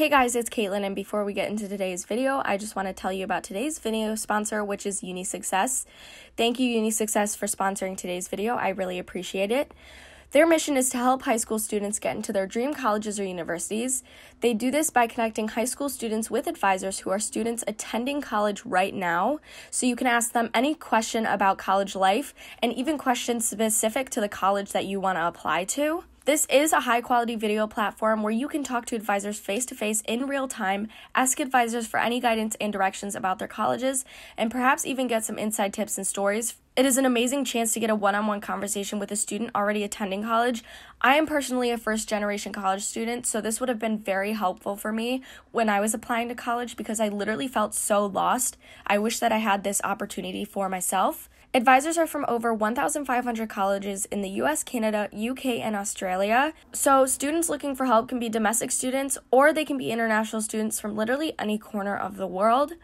Hey guys, it's Caitlin, and before we get into today's video, I just want to tell you about today's video sponsor, which is UniSuccess. Thank you, UniSuccess, for sponsoring today's video. I really appreciate it. Their mission is to help high school students get into their dream colleges or universities. They do this by connecting high school students with advisors who are students attending college right now, so you can ask them any question about college life and even questions specific to the college that you want to apply to. This is a high-quality video platform where you can talk to advisors face-to-face in real time, ask advisors for any guidance and directions about their colleges, and perhaps even get some inside tips and stories. It is an amazing chance to get a one-on-one conversation with a student already attending college. I am personally a first-generation college student, so this would have been very helpful for me when I was applying to college because I literally felt so lost. I wish that I had this opportunity for myself. Advisors are from over 1,500 colleges in the US, Canada, UK, and Australia. So students looking for help can be domestic students, or they can be international students from literally any corner of the world.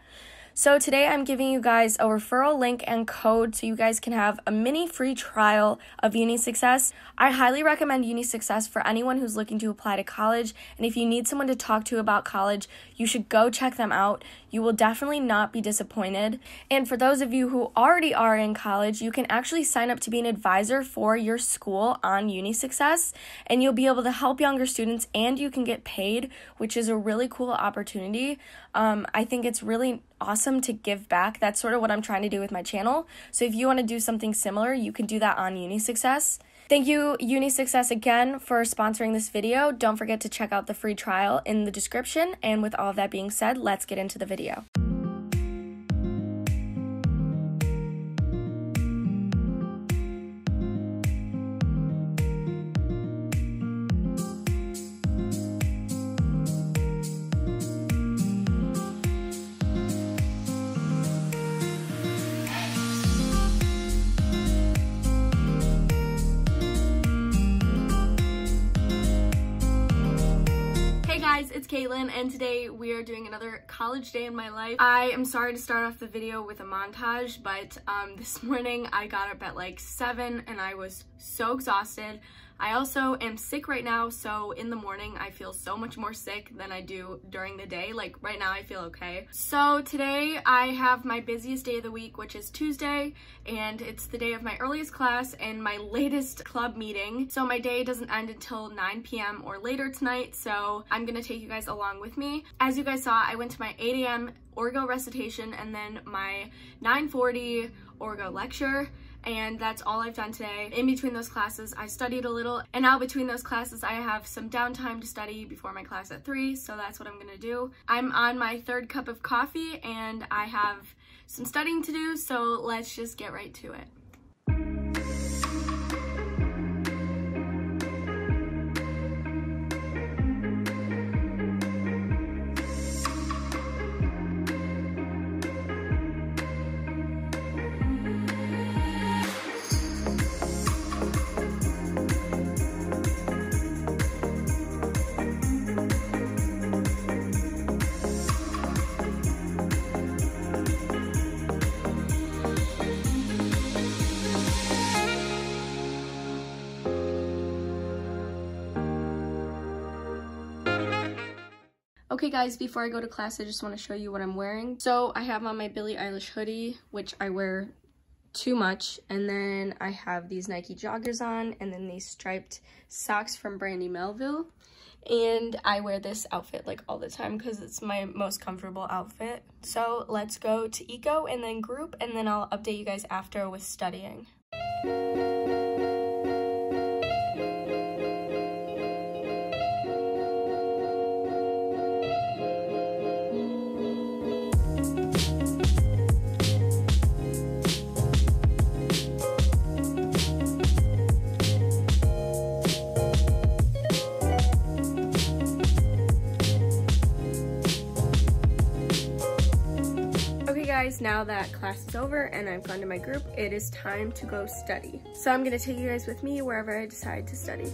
So today I'm giving you guys a referral link and code so you guys can have a mini free trial of UniSuccess. I highly recommend UniSuccess for anyone who's looking to apply to college, and if you need someone to talk to about college, you should go check them out. You will definitely not be disappointed. And for those of you who already are in college, you can actually sign up to be an advisor for your school on UniSuccess, and you'll be able to help younger students, and you can get paid, which is a really cool opportunity. I think it's really awesome to give back. That's sort of what I'm trying to do with my channel. So if you want to do something similar, you can do that on UniSuccess. Thank you, UniSuccess, again for sponsoring this video. Don't forget to check out the free trial in the description. And with all of that being said, let's get into the video. It's Caitlin, and today we are doing another college day in my life. I am sorry to start off the video with a montage, but this morning I got up at like 7 and I was so exhausted. I also am sick right now, so in the morning I feel so much more sick than I do during the day. Like right now I feel okay. So today I have my busiest day of the week, which is Tuesday, and it's the day of my earliest class and my latest club meeting. So my day doesn't end until 9 p.m. or later tonight, so I'm gonna take you guys along with me. As you guys saw, I went to my 8 a.m. Orgo recitation and then my 9:40 Orgo lecture. And that's all I've done today. In between those classes, I studied a little, and now between those classes, I have some downtime to study before my class at 3, so that's what I'm gonna do. I'm on my third cup of coffee, and I have some studying to do, so let's just get right to it. Okay guys, before I go to class, I just want to show you what I'm wearing. So I have on my Billie Eilish hoodie, which I wear too much, and then I have these Nike joggers on, and then these striped socks from Brandy Melville, and I wear this outfit like all the time because it's my most comfortable outfit. So let's go to eco and then group, and then I'll update you guys after with studying. Now that class is over and I've gone to my group, it is time to go study. So I'm gonna take you guys with me wherever I decide to study.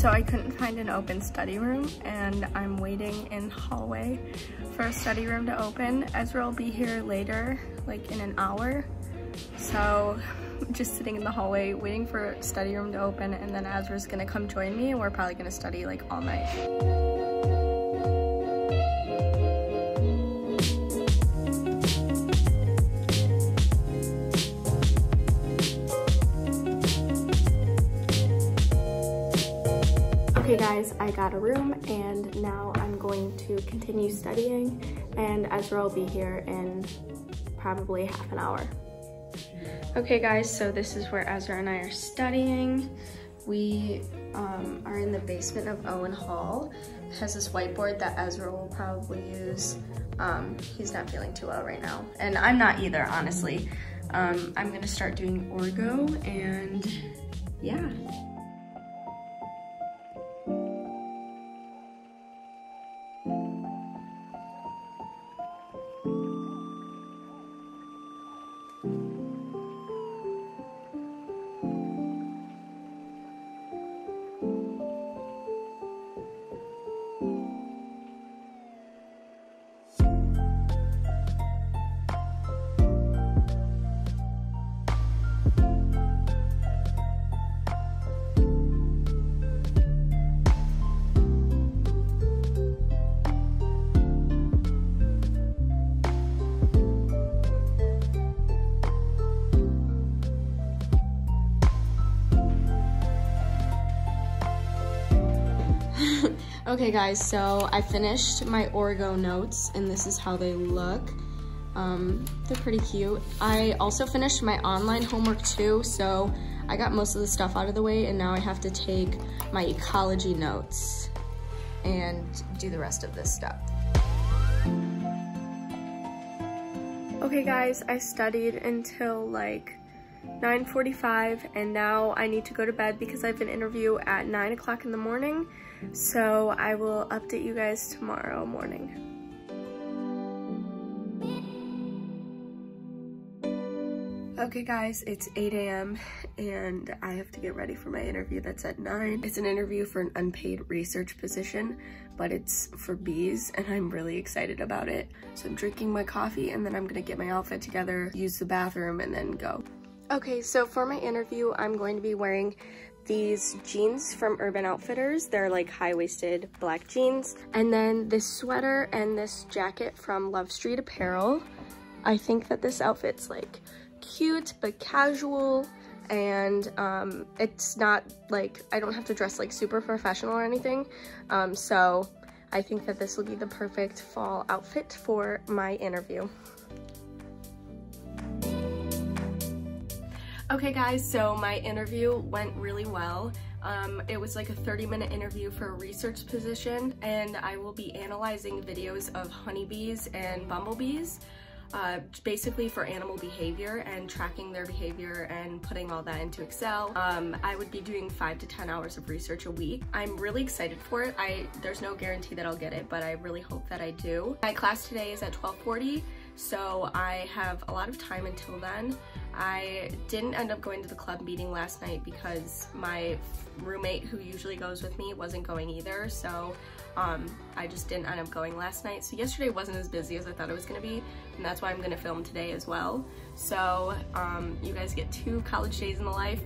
So I couldn't find an open study room, and I'm waiting in the hallway for a study room to open. Ezra will be here later, like in an hour. So just sitting in the hallway waiting for study room to open, and then Ezra's gonna come join me and we're probably gonna study like all night. Okay guys, I got a room and now I'm going to continue studying, and Ezra will be here in probably half an hour. Okay guys, so this is where Ezra and I are studying. We are in the basement of Owen Hall. It has this whiteboard that Ezra will probably use. He's not feeling too well right now, and I'm not either, honestly. I'm gonna start doing Orgo, and yeah. Okay guys, so I finished my Orgo notes, and this is how they look. They're pretty cute. I also finished my online homework too, so I got most of the stuff out of the way, and now I have to take my ecology notes and do the rest of this stuff. Okay guys, I studied until like 9:45, and now I need to go to bed because I have an interview at 9 o'clock in the morning, so I will update you guys tomorrow morning. Okay guys, it's 8 a.m. and I have to get ready for my interview that's at 9. It's an interview for an unpaid research position, but it's for bees, and I'm really excited about it. So I'm drinking my coffee, and then I'm gonna get my outfit together, use the bathroom, and then go. Okay, so for my interview, I'm going to be wearing these jeans from Urban Outfitters. They're like high-waisted black jeans. And then this sweater and this jacket from Love Street Apparel. I think that this outfit's like cute but casual, and it's not like, I don't have to dress like super professional or anything. So I think that this will be the perfect fall outfit for my interview. Okay guys, so my interview went really well. It was like a 30-minute interview for a research position, and I will be analyzing videos of honeybees and bumblebees, basically for animal behavior and tracking their behavior and putting all that into Excel. I would be doing 5 to 10 hours of research a week. I'm really excited for it. There's no guarantee that I'll get it, but I really hope that I do. My class today is at 12:40. So I have a lot of time until then. I didn't end up going to the club meeting last night because my roommate who usually goes with me wasn't going either, so I just didn't end up going last night. So yesterday wasn't as busy as I thought it was gonna be, and that's why I'm gonna film today as well. So you guys get 2 college days in the life,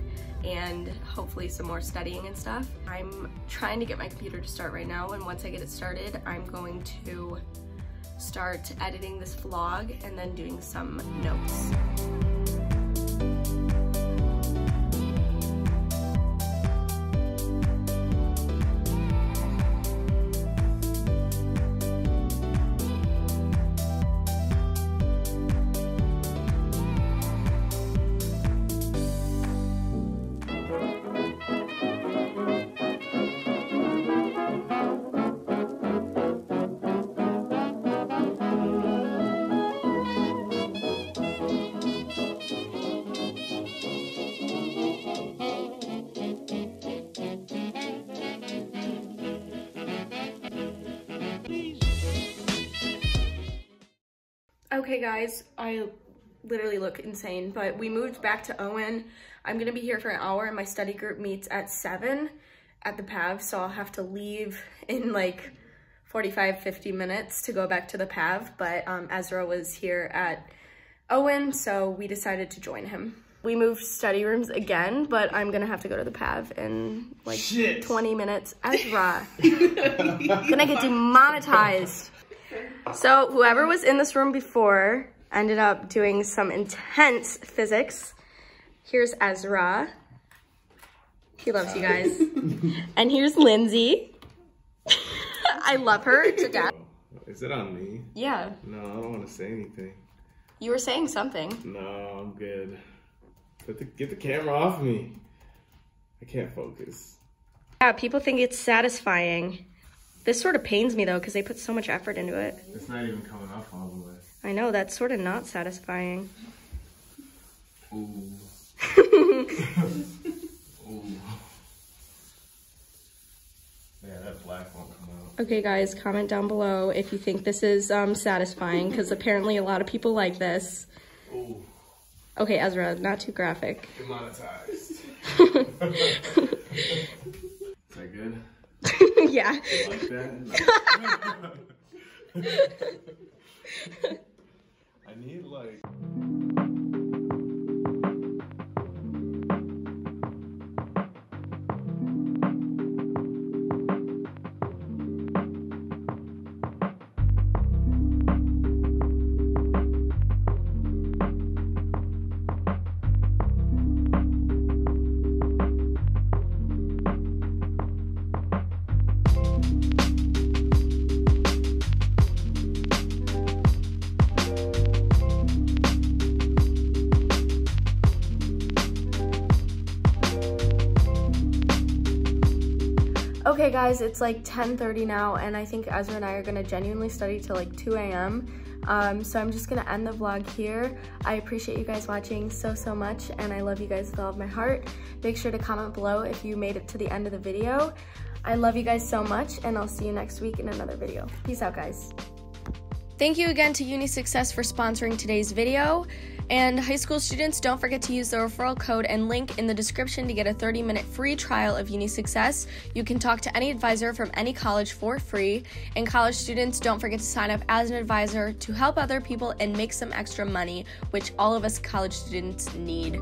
and hopefully some more studying and stuff. I'm trying to get my computer to start right now, and once I get it started, I'm going to start editing this vlog and then doing some notes. Okay guys, I literally look insane, but we moved back to Owen. I'm gonna be here for an hour, and my study group meets at 7 at the PAV, so I'll have to leave in like 45, 50 minutes to go back to the PAV, but Ezra was here at Owen, so we decided to join him. We moved study rooms again, but I'm gonna have to go to the PAV in like 20 minutes. Ezra, gonna get demonetized. So whoever was in this room before ended up doing some intense physics. Here's Ezra. He loves you guys. And here's Lindsay. I love her to death. Is it on me? Yeah. No, I don't want to say anything. You were saying something. No, I'm good. Get the camera off me. I can't focus. Yeah, people think it's satisfying. This sort of pains me though, because they put so much effort into it. It's not even coming off all the way. I know, that's sort of not satisfying. Ooh. Ooh. Yeah, that black won't come out. Okay guys, comment down below if you think this is satisfying, because apparently a lot of people like this. Ooh. Okay, Ezra, not too graphic. Demonetized. Is that good? Yeah. You like that? I need like... Okay guys, it's like 10:30 now, and I think Ezra and I are gonna genuinely study till like 2 AM. So I'm just gonna end the vlog here. I appreciate you guys watching so much, and I love you guys with all of my heart. Make sure to comment below if you made it to the end of the video. I love you guys so much, and I'll see you next week in another video. Peace out guys. Thank you again to UniSuccess for sponsoring today's video. And high school students, don't forget to use the referral code and link in the description to get a 30-minute free trial of UniSuccess. You can talk to any advisor from any college for free. And college students, don't forget to sign up as an advisor to help other people and make some extra money, which all of us college students need.